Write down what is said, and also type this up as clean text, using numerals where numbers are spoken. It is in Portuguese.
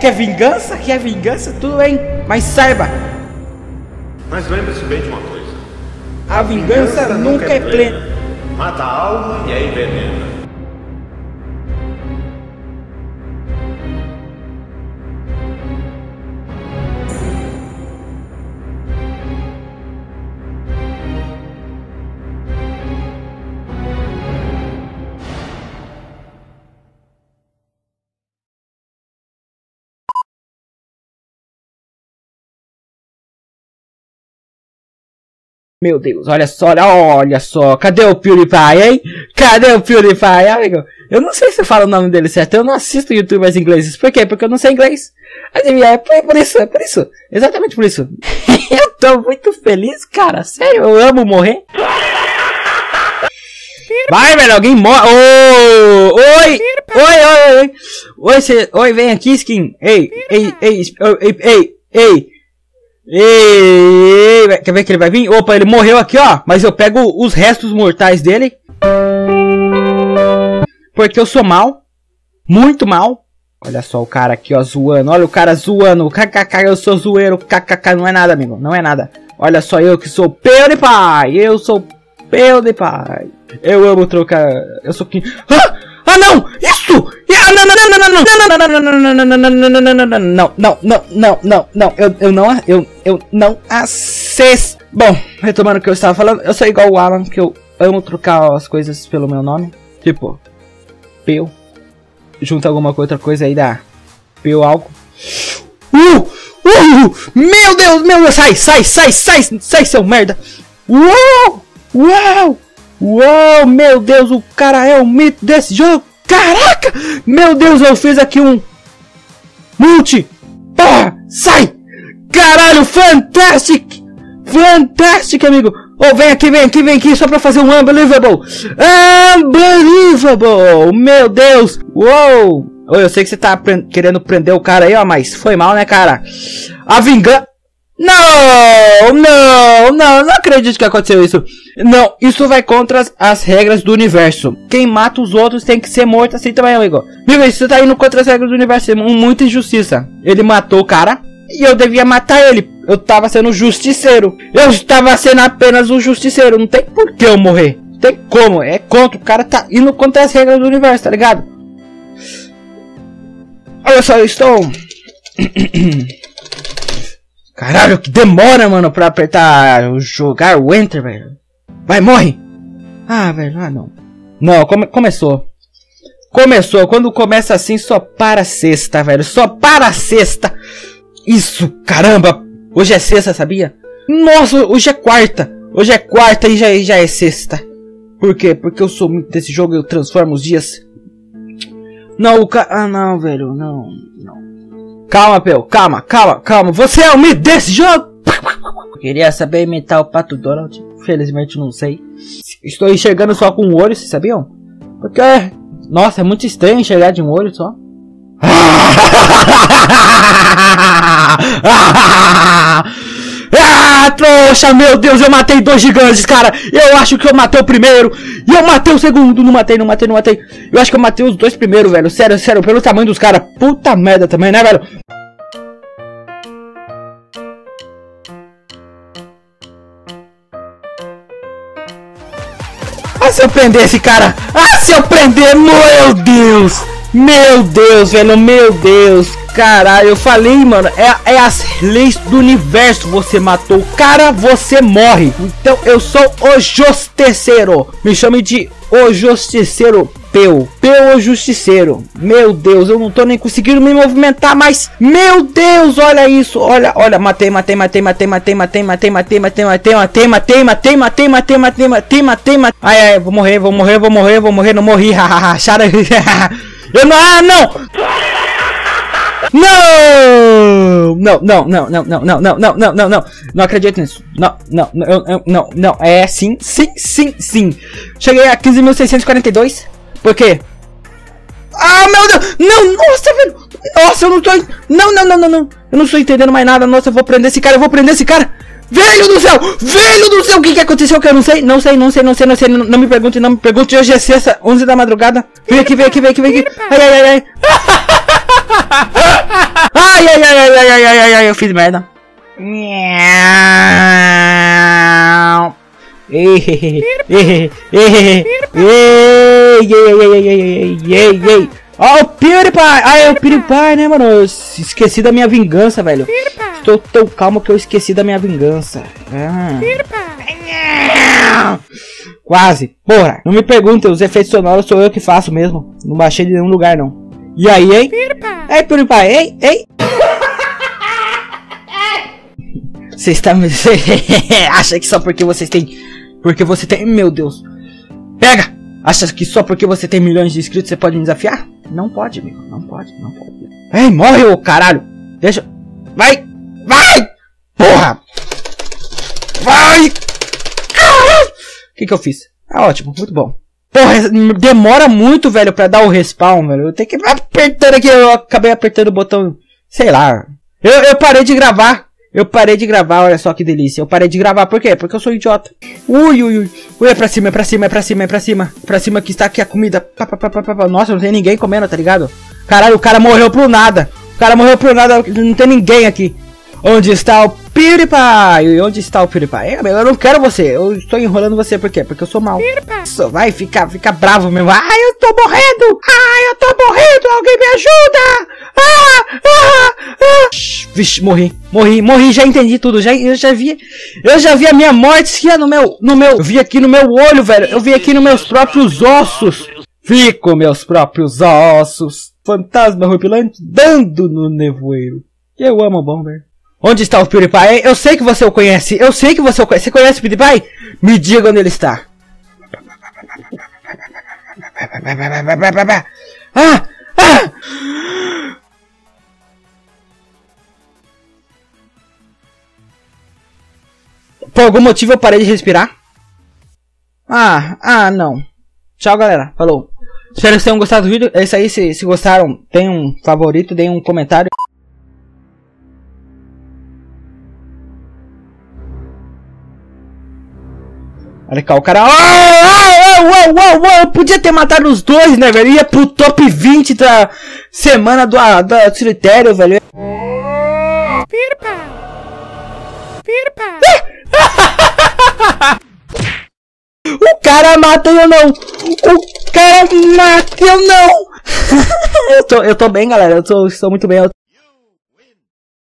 Quer vingança, tudo bem. Mas saiba. Mas lembre-se bem de uma coisa. A vingança nunca é plena. Mata a alma e a envenena. Meu Deus, olha só, cadê o PewDiePie, hein? Cadê o PewDiePie, amigo? Eu não sei se eu falo o nome dele certo, eu não assisto youtubers ingleses, por quê? Porque eu não sei inglês. É por isso, exatamente por isso. Eu tô muito feliz, cara, sério, eu amo morrer. Vai, velho, alguém morre. Oh, oi, vem aqui, skin. Ei, quer ver que ele vai vir? Opa, ele morreu aqui, ó. Mas eu pego os restos mortais dele. Porque eu sou mal. Muito mal. Olha só o cara aqui, ó, zoando. Olha o cara zoando. KKK, eu sou zoeiro. KKK, não é nada, amigo. Não é nada. Olha só, eu que sou PewDiePie. Eu sou PewDiePie. Eu amo trocar. Eu sou quem... Ah, não! Isso! Não, eu não acesso. Bom, retomando o que eu estava falando, eu sou igual o Alan, que eu amo trocar as coisas pelo meu nome. Tipo, PEU. Junta alguma outra coisa aí da PEU algo. Meu Deus, sai, seu merda. Uou, meu Deus, o cara é o mito desse jogo. Caraca, meu Deus, eu fiz aqui um multi. Porra, sai. Caralho, fantastic. Fantastic, amigo. Oh, vem aqui, só pra fazer um unbelievable. Unbelievable, meu Deus. Uou. Oh, eu sei que você tá querendo prender o cara aí, ó, mas foi mal, né, cara? A vingança. Não acredito que aconteceu isso. Não, isso vai contra as regras do universo. Quem mata os outros tem que ser morto assim também, amigo. Viu, isso tá indo contra as regras do universo. Muita injustiça. Ele matou o cara e eu devia matar ele. Eu tava sendo justiceiro. Eu estava sendo apenas um justiceiro. Não tem por que eu morrer. Não tem como. É contra. O cara tá indo contra as regras do universo, tá ligado? Olha só, eu estou... Caralho, que demora, mano, pra apertar, jogar o Enter, velho. Vai, morre! Ah, velho, ah, não. Não, começou. Começou, quando começa assim, só para sexta, velho. Só para sexta. Isso, caramba. Hoje é sexta, sabia? Nossa, hoje é quarta. Hoje é quarta e já é sexta. Por quê? Porque eu sou muito desse jogo e eu transformo os dias. Não, o cara... Ah, não, velho, não. Calma, Peu, calma. Você é o mito desse jogo? Queria saber imitar o Pato Donald. Infelizmente não sei. Estou enxergando só com um olho, vocês sabiam? Porque, nossa, é muito estranho enxergar de um olho só. Ah, trouxa, meu Deus, eu matei dois gigantes, cara. Eu acho que eu matei o primeiro e eu matei o segundo. Não matei. Eu acho que eu matei os dois primeiros, velho. Sério, pelo tamanho dos caras. Puta merda também, né, velho? Ah, se eu prender esse cara. Ah, se eu prender, meu Deus. Meu Deus, velho, meu Deus. Caralho, eu falei, mano, é as leis do universo. Você matou o cara, você morre. Então eu sou o Justiceiro. Me chame de o Justiceiro Peu. Peu o Justiceiro. Meu Deus, eu não tô nem conseguindo me movimentar mais. Meu Deus, olha isso. Olha, matei. Ai, vou morrer, não morri. Não! Não acredito nisso. Não. É sim. Cheguei a 15.642. Por quê? Ah, meu Deus! Não, nossa, velho! Nossa, eu não tô... Não. Eu não estou entendendo mais nada. Nossa, eu vou prender esse cara. Velho do céu! Velho do céu! O que que aconteceu que eu não sei? Não me pergunte, Hoje é sexta, 11 da madrugada. Vem aqui, vem aqui. Ai. Ai, eu fiz merda. Ó, o PewDiePie! Ah, é o PewDiePie, né, mano? Eu esqueci da minha vingança, velho. Estou tão calmo que eu esqueci da minha vingança. Quase. Porra, não me perguntem, os efeitos sonoros sou eu que faço mesmo. Não baixei de nenhum lugar, não. E aí, hein? Ei, PewDiePie, ei! Você está me... Acha que só porque vocês têm... Meu Deus. Pega! Acha que só porque você tem milhões de inscritos você pode me desafiar? Não pode, amigo. Não pode. Ei, morre, ô caralho. Deixa... Vai! Porra! Vai! Caralho! O que que eu fiz? Ah, ótimo. Muito bom. Porra, demora muito, velho, pra dar o respawn, velho. Eu tenho que apertando aqui. Eu acabei apertando o botão... Sei lá. Eu parei de gravar. Olha só que delícia. Eu parei de gravar, por quê? Porque eu sou idiota. Ui, é pra cima que está aqui a comida. Nossa, não tem ninguém comendo, tá ligado? Caralho, o cara morreu pro nada. Não tem ninguém aqui. Onde está o PewDiePie? Eu não quero você. Eu estou enrolando você, por quê? Porque eu sou mau. Só vai ficar bravo mesmo. Ai, eu tô morrendo. Alguém me ajuda. Vixe, morri, já entendi tudo, eu já vi a minha morte aqui eu vi aqui no meu olho, velho, eu vi aqui nos meus próprios ossos, fantasma horripilante dando no nevoeiro, eu amo o Bomber. Onde está o PewDiePie? Eu sei que você o conhece, você conhece o PewDiePie? Me diga onde ele está. Por algum motivo eu parei de respirar. Não. Tchau, galera. Falou. Espero que vocês tenham gostado do vídeo. É isso aí. Se gostaram, deem um favorito, deem um comentário. Olha cá, o cara... Eu podia ter matado os dois, né, velho? Ia pro top 20 da semana do cemitério, velho. O cara mata eu não! Eu tô bem, galera. Eu estou muito bem.